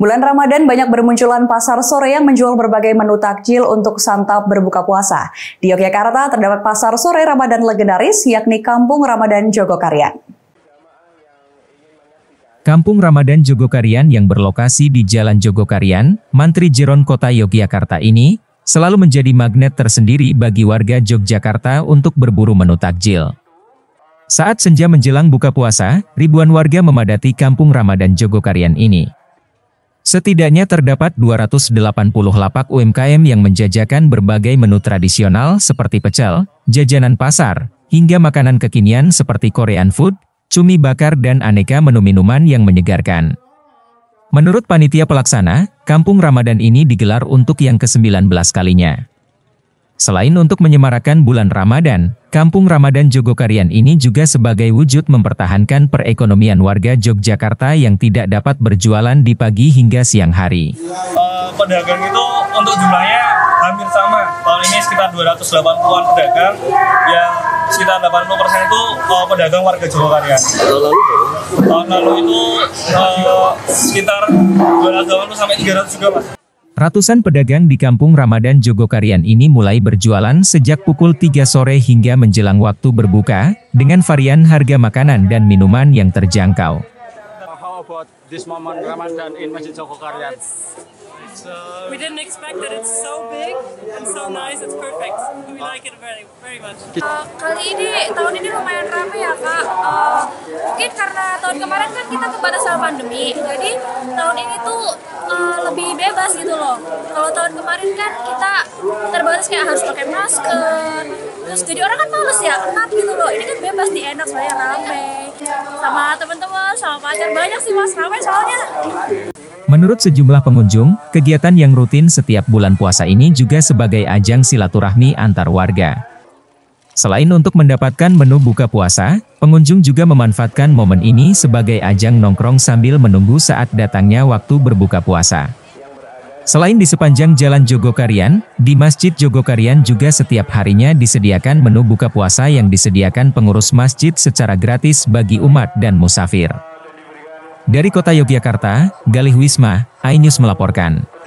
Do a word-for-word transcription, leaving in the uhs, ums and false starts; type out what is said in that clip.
Bulan Ramadan banyak bermunculan pasar sore yang menjual berbagai menu takjil untuk santap berbuka puasa. Di Yogyakarta terdapat pasar sore Ramadan legendaris yakni Kampung Ramadan Jogokariyan. Kampung Ramadan Jogokariyan yang berlokasi di Jalan Jogokariyan, Mantri Jeron, Kota Yogyakarta ini selalu menjadi magnet tersendiri bagi warga Yogyakarta untuk berburu menu takjil. Saat senja menjelang buka puasa, ribuan warga memadati Kampung Ramadan Jogokariyan ini. Setidaknya terdapat dua ratus delapan puluh lapak U M K M yang menjajakan berbagai menu tradisional seperti pecel, jajanan pasar, hingga makanan kekinian seperti Korean food, cumi bakar dan aneka menu minuman yang menyegarkan. Menurut panitia pelaksana, Kampung Ramadan ini digelar untuk yang kesembilan belas kalinya. Selain untuk menyemarakan bulan Ramadan, Kampung Ramadan Jogokariyan ini juga sebagai wujud mempertahankan perekonomian warga Yogyakarta yang tidak dapat berjualan di pagi hingga siang hari. Uh, pedagang itu untuk jumlahnya hampir sama. Tahun ini sekitar dua ratus delapan puluhan pedagang yang sekitar delapan puluh persen itu uh, pedagang warga Jogokariyan. Tahun lalu itu uh, sekitar dua ratus delapan puluh sampai tiga ratus juga, Mas. Ratusan pedagang di Kampung Ramadan Jogokariyan ini mulai berjualan sejak pukul tiga sore hingga menjelang waktu berbuka, dengan varian harga makanan dan minuman yang terjangkau. How about this moment Ramadan in Masjid Jogokariyan? We didn't expect that it's so big and so nice, it's perfect. We like it very, very much. Uh, kali ini, tahun ini lumayan ramai ya Kak. Uh, mungkin karena tahun kemarin kan kita terbatas sama pandemi, jadi tahun ini tuh uh, lebih bebas gitu loh. Kalau tahun kemarin kan kita terbatas kayak harus pakai masker, terus jadi orang kan males ya, enak gitu loh. Ini kan bebas di enak, soalnya ramai. Sama teman-teman, sama pacar, banyak sih Mas, ramai soalnya. Menurut sejumlah pengunjung, kegiatan yang rutin setiap bulan puasa ini juga sebagai ajang silaturahmi antar warga. Selain untuk mendapatkan menu buka puasa, pengunjung juga memanfaatkan momen ini sebagai ajang nongkrong sambil menunggu saat datangnya waktu berbuka puasa. Selain di sepanjang Jalan Jogokariyan, di Masjid Jogokariyan juga setiap harinya disediakan menu buka puasa yang disediakan pengurus masjid secara gratis bagi umat dan musafir. Dari Kota Yogyakarta, Galih Wisma, I News melaporkan.